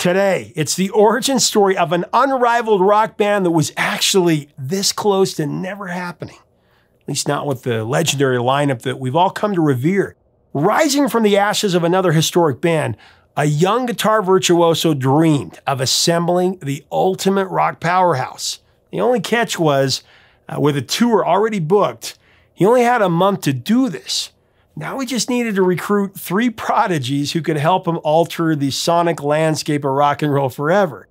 Today, it's the origin story of an unrivaled rock band that was actually this close to never happening, at least not with the legendary lineup that we've all come to revere. Rising from the ashes of another historic band, a young guitar virtuoso dreamed of assembling the ultimate rock powerhouse. The only catch was, with a tour already booked, he only had a month to do this. Now he just needed to recruit three prodigies who could help him alter the sonic landscape of rock and roll forever.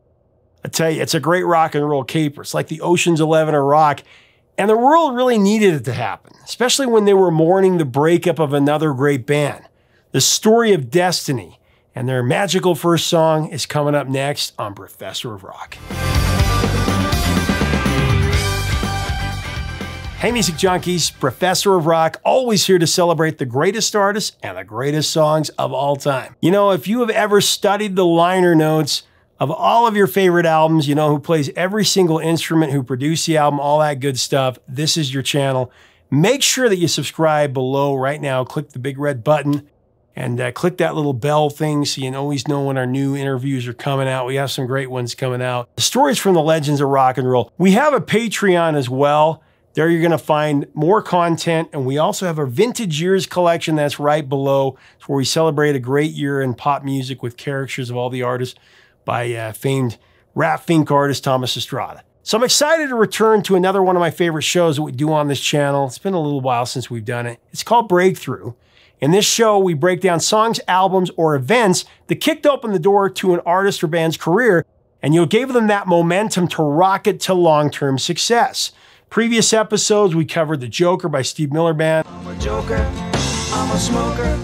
I tell you, it's a great rock and roll caper. It's like the Ocean's 11 of rock, and the world really needed it to happen, especially when they were mourning the breakup of another great band. The Story of Destiny and their magical first song is coming up next on Professor of Rock. Hey music junkies, Professor of Rock, always here to celebrate the greatest artists and the greatest songs of all time. You know, if you have ever studied the liner notes of all of your favorite albums, you know who plays every single instrument, who produced the album, all that good stuff, this is your channel. Make sure that you subscribe below right now. Click the big red button and click that little bell thing so you always know when our new interviews are coming out. We have some great ones coming out. The stories from the legends of rock and roll. We have a Patreon as well. There you're going to find more content, and we also have our Vintage Years collection that's right below. It's where we celebrate a great year in pop music with caricatures of all the artists by famed rap fink artist Thomas Estrada. So I'm excited to return to another one of my favorite shows that we do on this channel. It's been a little while since we've done it. It's called Breakthrough. In this show, we break down songs, albums, or events that kicked open the door to an artist or band's career, and you gave them that momentum to rocket to long-term success. Previous episodes, we covered The Joker by Steve Miller Band. I'm a joker, I'm a smoker,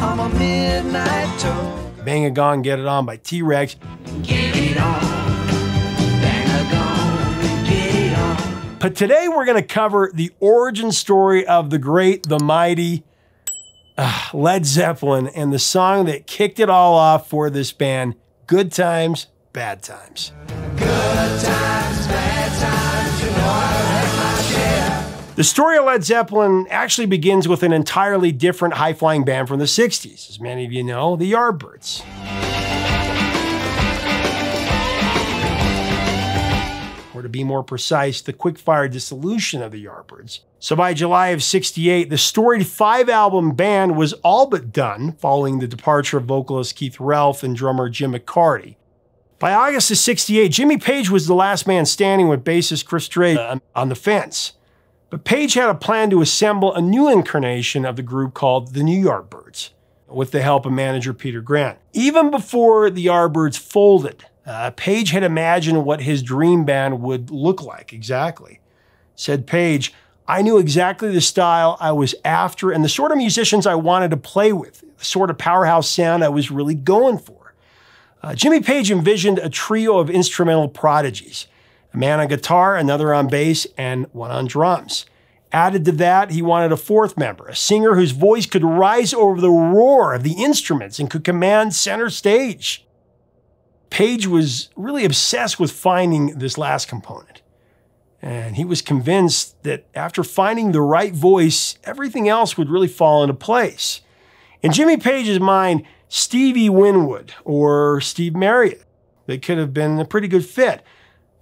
I'm a midnight toad. Bang a Gong, Get It On by T-Rex. Get it on, bang a gong, get it on. But today we're going to cover the origin story of the great, the mighty Led Zeppelin and the song that kicked it all off for this band, Good Times, Bad Times. Good times, bad times, you know. The story of Led Zeppelin actually begins with an entirely different high-flying band from the 60s, as many of you know, the Yardbirds. Or to be more precise, the quick-fire dissolution of the Yardbirds. So by July of '68, the storied five-album band was all but done following the departure of vocalist Keith Relf and drummer Jim McCarty. By August of '68, Jimmy Page was the last man standing with bassist Chris Dreja on the fence. But Page had a plan to assemble a new incarnation of the group called the New Yardbirds, with the help of manager Peter Grant. Even before the Yardbirds folded, Page had imagined what his dream band would look like exactly. Said Page, "I knew exactly the style I was after and the sort of musicians I wanted to play with, the sort of powerhouse sound I was really going for." Jimmy Page envisioned a trio of instrumental prodigies. A man on guitar, another on bass, and one on drums. Added to that, he wanted a fourth member, a singer whose voice could rise over the roar of the instruments and could command center stage. Page was really obsessed with finding this last component. And he was convinced that after finding the right voice, everything else would really fall into place. In Jimmy Page's mind, Stevie Winwood or Steve Marriott, they could have been a pretty good fit.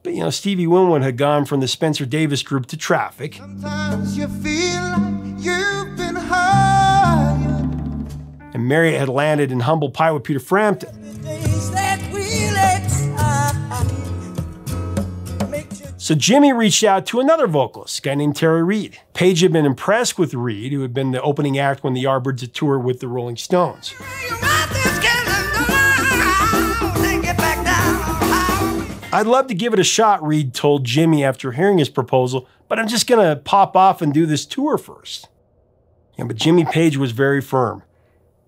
But, you know, Stevie Winwood had gone from the Spencer Davis Group to Traffic. Sometimes you feel like you've been hurt. And Marriott had landed in Humble Pie with Peter Frampton. So Jimmy reached out to another vocalist, a guy named Terry Reid. Page had been impressed with Reid, who had been the opening act when the Yardbirds had toured with the Rolling Stones. "I'd love to give it a shot," Reid told Jimmy after hearing his proposal, "but I'm just going to pop off and do this tour first." Yeah, but Jimmy Page was very firm.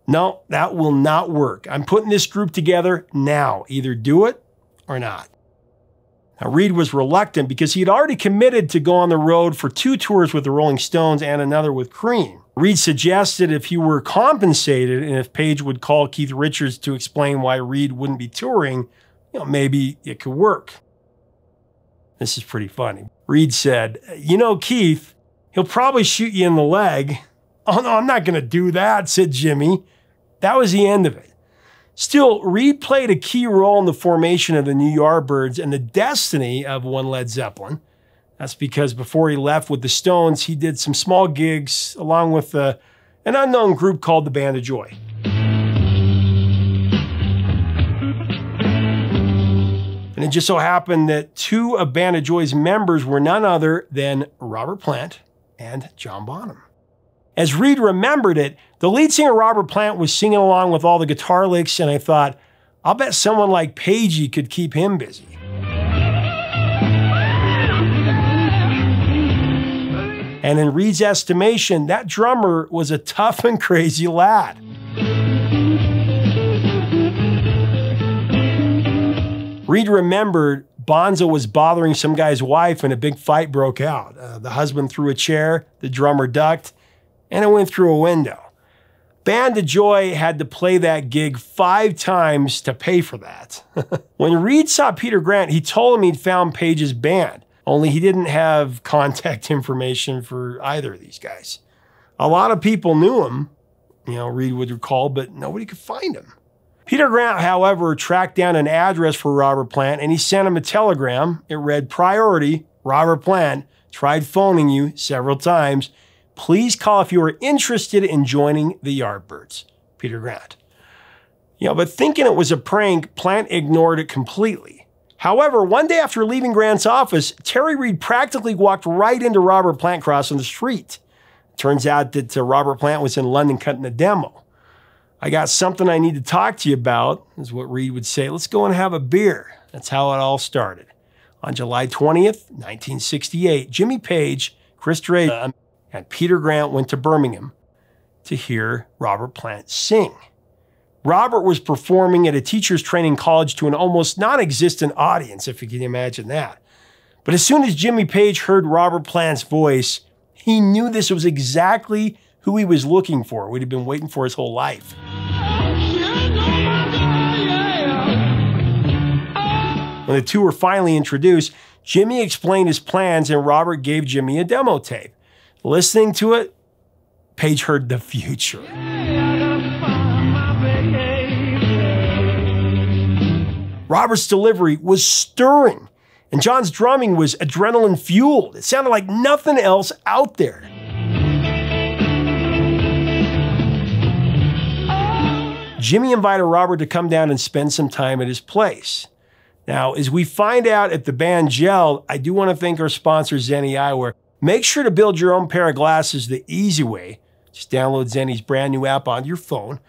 "No, that will not work. I'm putting this group together now. Either do it or not." Now, Reid was reluctant because he had already committed to go on the road for two tours with the Rolling Stones and another with Cream. Reid suggested if he were compensated and if Page would call Keith Richards to explain why Reid wouldn't be touring, you know, maybe it could work. This is pretty funny. Reid said, "You know, Keith, he'll probably shoot you in the leg." "Oh no, I'm not going to do that," said Jimmy. That was the end of it. Still, Reid played a key role in the formation of the new Yardbirds and the destiny of one Led Zeppelin. That's because before he left with the Stones, he did some small gigs along with an unknown group called the Band of Joy. And it just so happened that two of Band of Joy's members were none other than Robert Plant and John Bonham. As Reid remembered it, the lead singer Robert Plant was singing along with all the guitar licks, and I thought, I'll bet someone like Pagey could keep him busy. And in Reid's estimation, that drummer was a tough and crazy lad. Reid remembered Bonzo was bothering some guy's wife and a big fight broke out. The husband threw a chair, the drummer ducked, and it went through a window. Band of Joy had to play that gig 5 times to pay for that. When Reid saw Peter Grant, he told him he'd found Page's band, only he didn't have contact information for either of these guys. A lot of people knew him, Reid would recall, but nobody could find him. Peter Grant, however, tracked down an address for Robert Plant and he sent him a telegram. It read, "Priority, Robert Plant, tried phoning you several times. Please call if you are interested in joining the Yardbirds. Peter Grant." But thinking it was a prank, Plant ignored it completely. However, one day after leaving Grant's office, Terry Reid practically walked right into Robert Plant crossing the street. Turns out that Robert Plant was in London cutting a demo. "I got something I need to talk to you about," is what Reid would say. "Let's go and have a beer." That's how it all started. On July 20th, 1968, Jimmy Page, Chris Dreja, and Peter Grant went to Birmingham to hear Robert Plant sing. Robert was performing at a teacher's training college to an almost non-existent audience, if you can imagine that. But as soon as Jimmy Page heard Robert Plant's voice, he knew this was exactly who he was looking for, who he'd been waiting for his whole life. When the two were finally introduced, Jimmy explained his plans and Robert gave Jimmy a demo tape. Listening to it, Page heard the future. Robert's delivery was stirring, and John's drumming was adrenaline-fueled. It sounded like nothing else out there. Jimmy invited Robert to come down and spend some time at his place. Now, as we find out if the band gelled, I do want to thank our sponsor, Zenni Eyewear. Make sure to build your own pair of glasses the easy way. Just download Zenni's brand new app on your phone.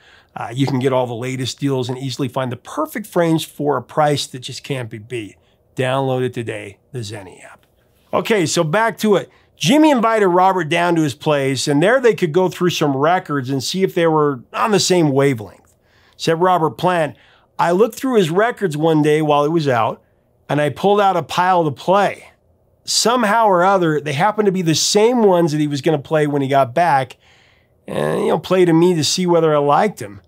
You can get all the latest deals and easily find the perfect frames for a price that just can't be beat. Download it today, the Zenni app. Okay, so back to it. Jimmy invited Robert down to his place, and there they could go through some records and see if they were on the same wavelength. Said Robert Plant, "I looked through his records one day while he was out, and I pulled out a pile to play. Somehow or other, they happened to be the same ones that he was going to play when he got back, and play to me to see whether I liked him."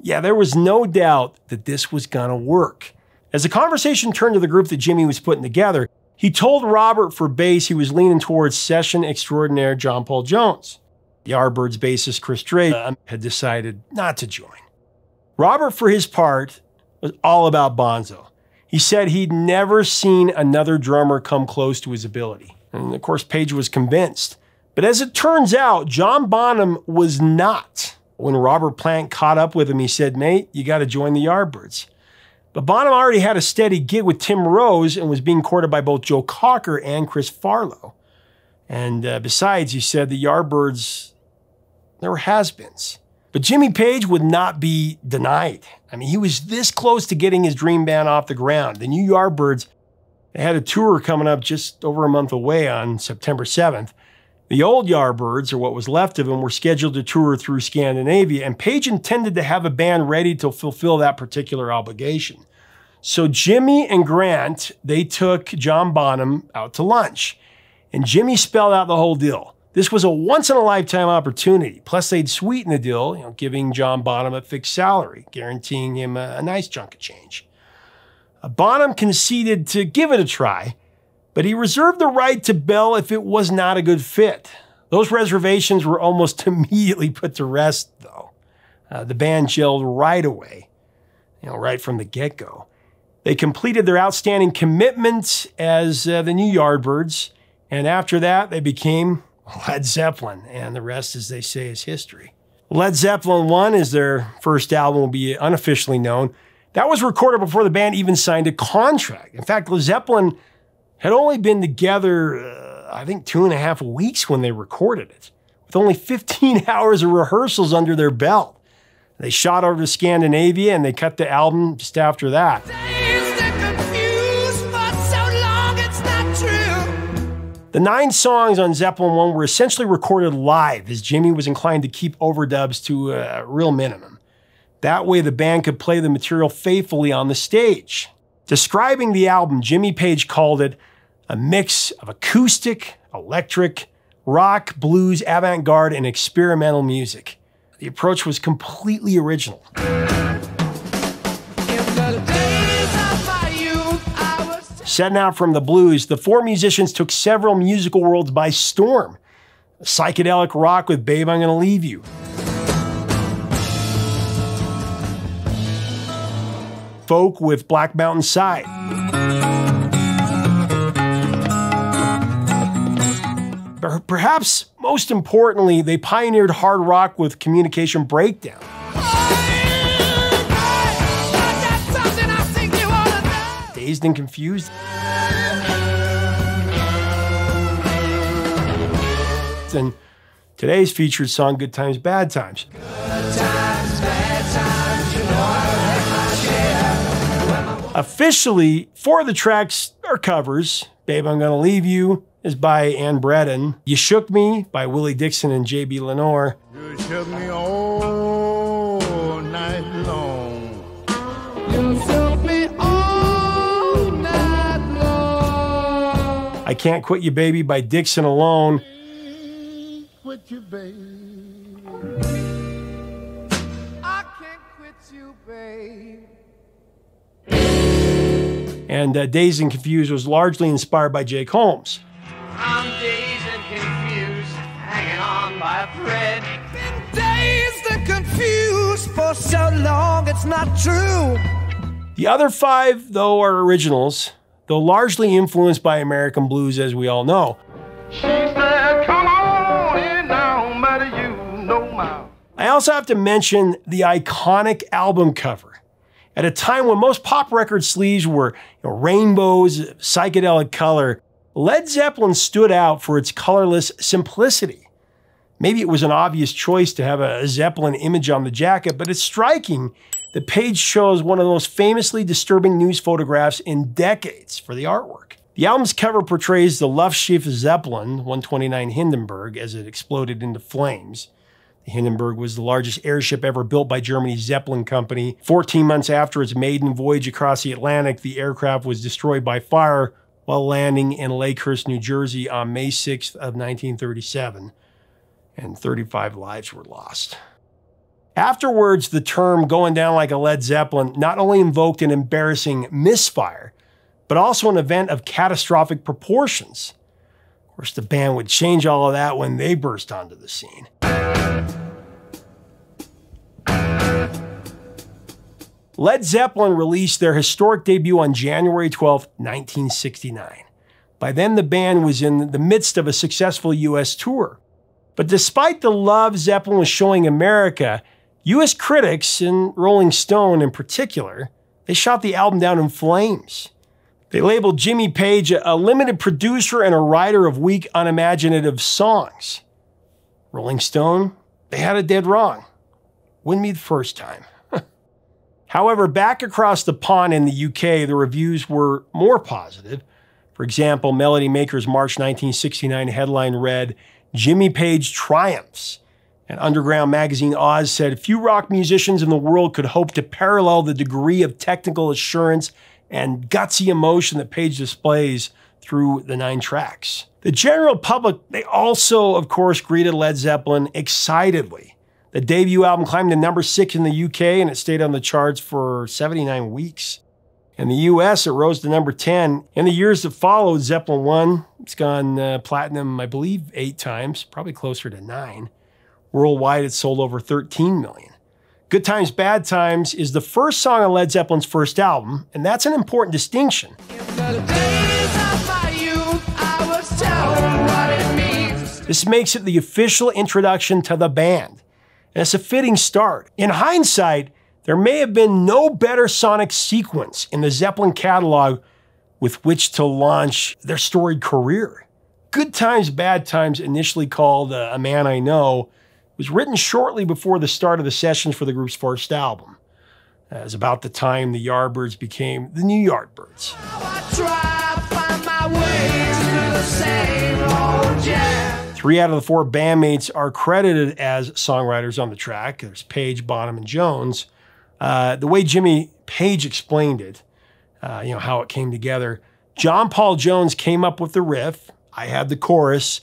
Yeah, there was no doubt that this was going to work. As the conversation turned to the group that Jimmy was putting together, he told Robert for bass he was leaning towards session extraordinaire John Paul Jones. The Yardbirds bassist Chris Dreja had decided not to join. Robert, for his part, was all about Bonzo. He said he'd never seen another drummer come close to his ability. And of course, Page was convinced. But as it turns out, John Bonham was not. When Robert Plant caught up with him, he said, "Mate, you got to join the Yardbirds." But Bonham already had a steady gig with Tim Rose and was being courted by both Joe Cocker and Chris Farlow. And besides, he said the Yardbirds, they were has-beens. But Jimmy Page would not be denied. I mean, he was this close to getting his dream band off the ground. The new Yardbirds, they had a tour coming up just over a month away on September 7th. The old Yardbirds, or what was left of them, were scheduled to tour through Scandinavia, and Page intended to have a band ready to fulfill that particular obligation. So Jimmy and Grant, they took John Bonham out to lunch, and Jimmy spelled out the whole deal. This was a once-in-a-lifetime opportunity. Plus, they'd sweeten the deal, giving John Bonham a fixed salary, guaranteeing him a nice chunk of change. Bonham conceded to give it a try, but he reserved the right to bail if it was not a good fit. Those reservations were almost immediately put to rest, though. The band gelled right away. right from the get-go. They completed their outstanding commitment as the new Yardbirds, and after that, they became Led Zeppelin, and the rest, as they say, is history. Led Zeppelin I is their first album, will be unofficially known. That was recorded before the band even signed a contract. In fact, Led Zeppelin had only been together, I think, 2.5 weeks when they recorded it, with only 15 hours of rehearsals under their belt. They shot over to Scandinavia and they cut the album just after that. Dazed and confused, but so long it's not true. The 9 songs on Zeppelin I were essentially recorded live, as Jimmy was inclined to keep overdubs to a real minimum. That way the band could play the material faithfully on the stage. Describing the album, Jimmy Page called it a mix of acoustic, electric, rock, blues, avant-garde, and experimental music. The approach was completely original. Setting out from the blues, the 4 musicians took several musical worlds by storm. Psychedelic rock with Babe, I'm Gonna Leave You. Folk with Black Mountain Side. Perhaps most importantly, they pioneered hard rock with Communication Breakdown. Dazed and Confused. And today's featured song, Good Times, Bad Times. Good times, bad times, you know. Officially, 4 of the tracks are covers. Babe, I'm Gonna Leave You is by Ann Bredon. You Shook Me by Willie Dixon and J.B. Lenore. You shook me all night long. You shook me all night long. I Can't Quit You Baby by Dixon alone. Quit you, baby. I can't quit you, babe. And Dazed and Confused was largely inspired by Jake Holmes. I'm dazed and confused, hanging on by a thread. Been dazed and confused for so long, it's not true. The other 5, though, are originals, though largely influenced by American blues, as we all know. She said, come on in now, mighty you know my. I also have to mention the iconic album cover. At a time when most pop record sleeves were rainbows, psychedelic color, Led Zeppelin stood out for its colorless simplicity. Maybe it was an obvious choice to have a Zeppelin image on the jacket, but it's striking that Page chose one of the most famously disturbing news photographs in decades for the artwork. The album's cover portrays the Luftwaffe Zeppelin 129 Hindenburg as it exploded into flames. The Hindenburg was the largest airship ever built by Germany's Zeppelin company. 14 months after its maiden voyage across the Atlantic, the aircraft was destroyed by fire while landing in Lakehurst, New Jersey on May 6th of 1937, and 35 lives were lost. Afterwards, the term going down like a Led Zeppelin not only invoked an embarrassing misfire, but also an event of catastrophic proportions. Of course, the band would change all of that when they burst onto the scene. Led Zeppelin released their historic debut on January 12, 1969. By then, the band was in the midst of a successful U.S. tour. But despite the love Zeppelin was showing America, U.S. critics, and Rolling Stone in particular, they shot the album down in flames. They labeled Jimmy Page a limited producer and a writer of weak, unimaginative songs. Rolling Stone, they had it dead wrong. Wouldn't be the first time. However, back across the pond in the UK, the reviews were more positive. For example, Melody Maker's March 1969 headline read, "Jimmy Page triumphs." And underground magazine Oz said, "Few rock musicians in the world could hope to parallel the degree of technical assurance and gutsy emotion that Page displays through the 9 tracks." The general public, they also, of course, greeted Led Zeppelin excitedly. The debut album climbed to number 6 in the UK, and it stayed on the charts for 79 weeks. In the US, it rose to number 10. In the years that followed, Zeppelin I, it's gone platinum, I believe, 8 times, probably closer to 9. Worldwide, it sold over 13 million. Good Times, Bad Times is the first song on Led Zeppelin's first album, and that's an important distinction. This makes it the official introduction to the band, and it's a fitting start. In hindsight, there may have been no better sonic sequence in the Zeppelin catalog with which to launch their storied career. Good Times, Bad Times, initially called A Man I Know, was written shortly before the start of the sessions for the group's first album. It was about the time the Yardbirds became the New Yardbirds. Three out of the four bandmates are credited as songwriters on the track. There's Page, Bonham, and Jones. The way Jimmy Page explained it, how it came together, John Paul Jones came up with the riff. I had the chorus.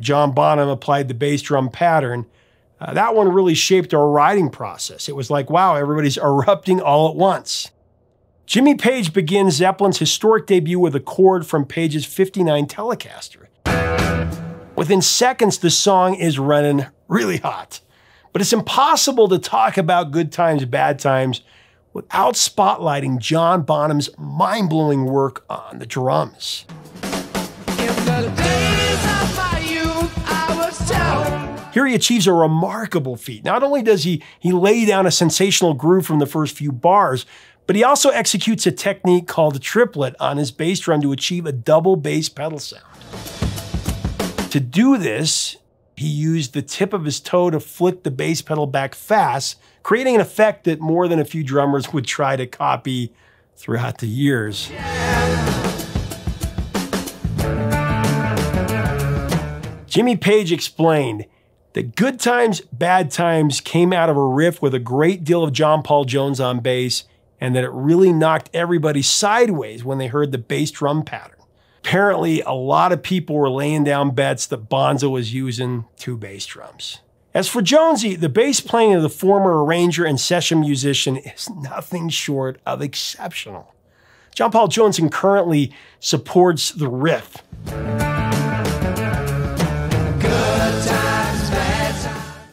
John Bonham applied the bass drum pattern. That one really shaped our writing process. It was like, wow, everybody's erupting all at once. Jimmy Page begins Zeppelin's historic debut with a chord from Page's '59 Telecaster. Within seconds, the song is running really hot. But it's impossible to talk about Good Times, Bad Times without spotlighting John Bonham's mind-blowing work on the drums. Here he achieves a remarkable feat. Not only does he lay down a sensational groove from the first few bars, but he also executes a technique called a triplet on his bass drum to achieve a double bass pedal sound. To do this, he used the tip of his toe to flick the bass pedal back fast, creating an effect that more than a few drummers would try to copy throughout the years. Jimmy Page explained that Good Times, Bad Times came out of a riff with a great deal of John Paul Jones on bass, and that it really knocked everybody sideways when they heard the bass drum pattern. Apparently, a lot of people were laying down bets that Bonzo was using two bass drums. As for Jonesy, the bass playing of the former arranger and session musician is nothing short of exceptional. John Paul Jones currently supports the riff.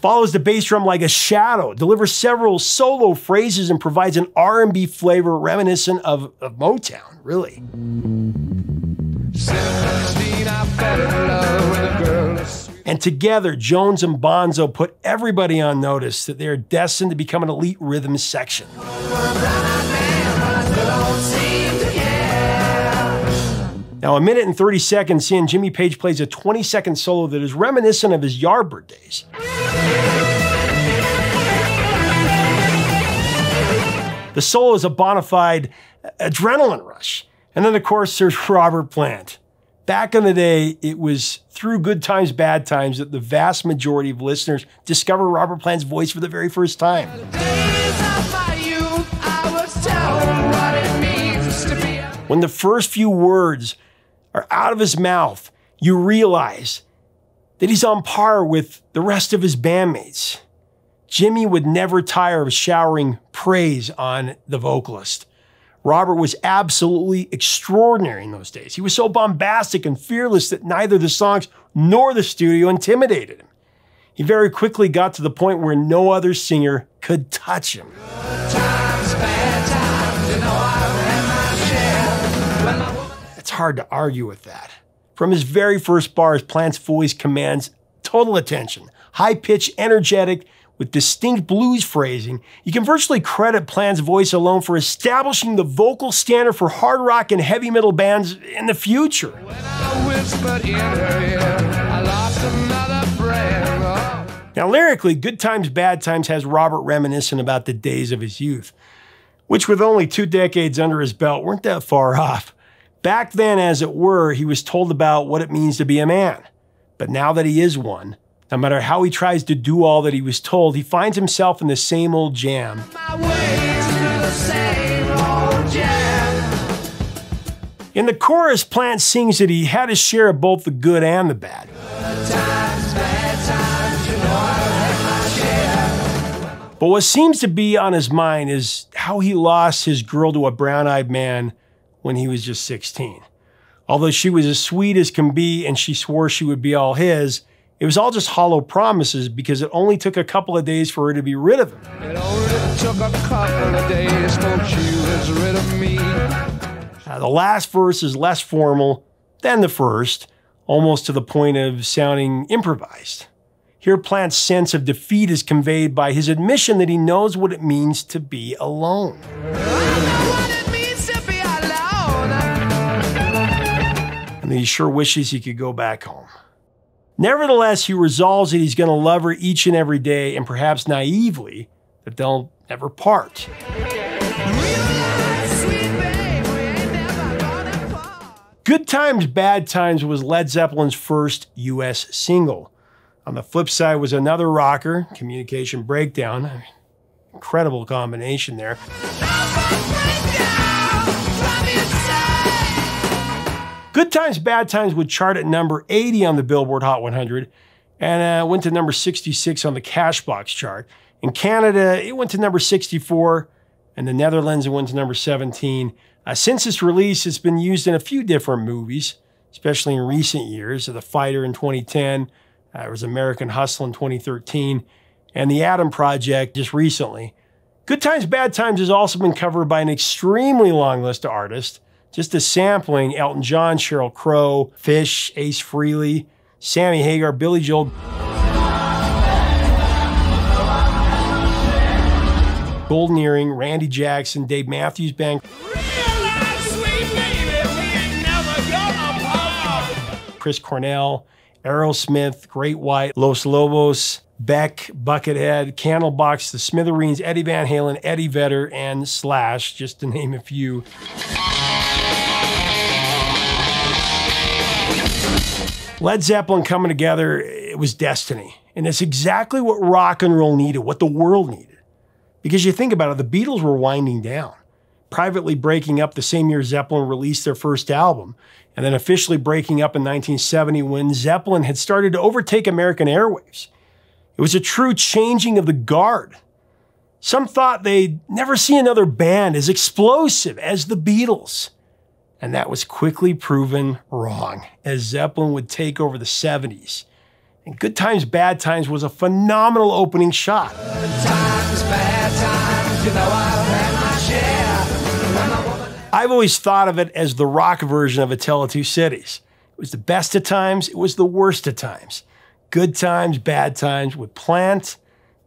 Follows the bass drum like a shadow, delivers several solo phrases, and provides an R&B flavor reminiscent of Motown, really. And together, Jones and Bonzo put everybody on notice that they are destined to become an elite rhythm section. Now, a minute and 30 seconds in, Jimmy Page plays a 20-second solo that is reminiscent of his Yardbird days. The solo is a bona fide adrenaline rush. And then, of course, there's Robert Plant. Back in the day, it was through Good Times, Bad Times that the vast majority of listeners discover Robert Plant's voice for the very first time. When the first few words are out of his mouth, you realize that he's on par with the rest of his bandmates. Jimmy would never tire of showering praise on the vocalist. Robert was absolutely extraordinary in those days. He was so bombastic and fearless that neither the songs nor the studio intimidated him. He very quickly got to the point where no other singer could touch him. Good times, bad times, you know I've had my share. It's hard to argue with that. From his very first bars, Plant's voice commands total attention. High-pitched, energetic, with distinct blues phrasing, you can virtually credit Plant's voice alone for establishing the vocal standard for hard rock and heavy metal bands in the future. Now lyrically, Good Times, Bad Times has Robert reminiscent about the days of his youth, which with only 2 decades under his belt weren't that far off. Back then, as it were, he was told about what it means to be a man. But now that he is one, no matter how he tries to do all that he was told, he finds himself in the same old jam. In the chorus, Plant sings that he had his share of both the good and the bad. Good times, bad times, you know I've had my share. But what seems to be on his mind is how he lost his girl to a brown-eyed man when he was just 16. Although she was as sweet as can be and she swore she would be all his, It was all just hollow promises because it only took a couple of days for her to be rid of him. It only took a couple of days for she was rid of me. Now, the last verse is less formal than the first, almost to the point of sounding improvised. Here, Plant's sense of defeat is conveyed by his admission that he knows what it means to be alone. And he sure wishes he could go back home. Nevertheless, he resolves that he's going to love her each and every day, and perhaps naively, that they'll never part. Good Times, Bad Times was Led Zeppelin's first U.S. single. On the flip side was another rocker, Communication Breakdown. I mean, incredible combination there. Good Times, Bad Times would chart at number 80 on the Billboard Hot 100 and went to number 66 on the Cashbox chart. In Canada, it went to number 64, and the Netherlands, it went to number 17. Since its release, it's been used in a few different movies, especially in recent years. So The Fighter in 2010, there was American Hustle in 2013, and The Atom Project just recently. Good Times, Bad Times has also been covered by an extremely long list of artists. Just a sampling: Elton John, Sheryl Crow, Phish, Ace Frehley, Sammy Hagar, Billy Joel, Golden Earring, Randy Jackson, Dave Matthews Band, Chris Cornell, Aerosmith, Great White, Los Lobos, Beck, Buckethead, Candlebox, The Smithereens, Eddie Van Halen, Eddie Vedder, and Slash, just to name a few. Led Zeppelin coming together, it was destiny. And it's exactly what rock and roll needed, what the world needed. Because you think about it, the Beatles were winding down, privately breaking up the same year Zeppelin released their first album, and then officially breaking up in 1970 when Zeppelin had started to overtake American airwaves. It was a true changing of the guard. Some thought they'd never see another band as explosive as the Beatles. And that was quickly proven wrong, as Zeppelin would take over the 70s. And Good Times, Bad Times was a phenomenal opening shot. Good times, bad times, you know I've had my share. I've always thought of it as the rock version of A Tale of Two Cities. It was the best of times, it was the worst of times. Good Times, Bad Times with Plant,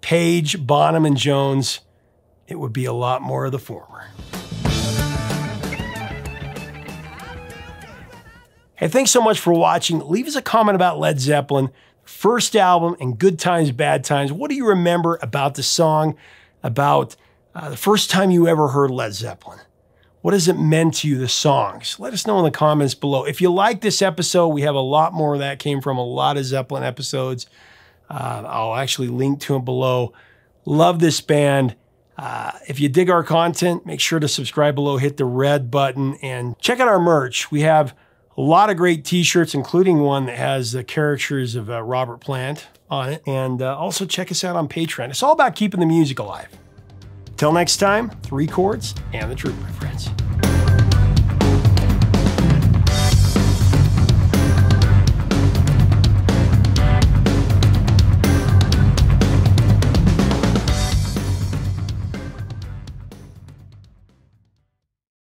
Page, Bonham, and Jones. It would be a lot more of the former. Hey, thanks so much for watching. Leave us a comment about Led Zeppelin, first album, and Good Times, Bad Times. What do you remember about the song, about the first time you ever heard Led Zeppelin? What has it meant to you, the songs? Let us know in the comments below. If you like this episode, we have a lot more of that came from, a lot of Zeppelin episodes. I'll actually link to them below. Love this band. If you dig our content, make sure to subscribe below, hit the red button, and check out our merch. We have a lot of great t-shirts, including one that has the characters of Robert Plant on it. And also check us out on Patreon. It's all about keeping the music alive. Till next time, three chords and the truth, my friends.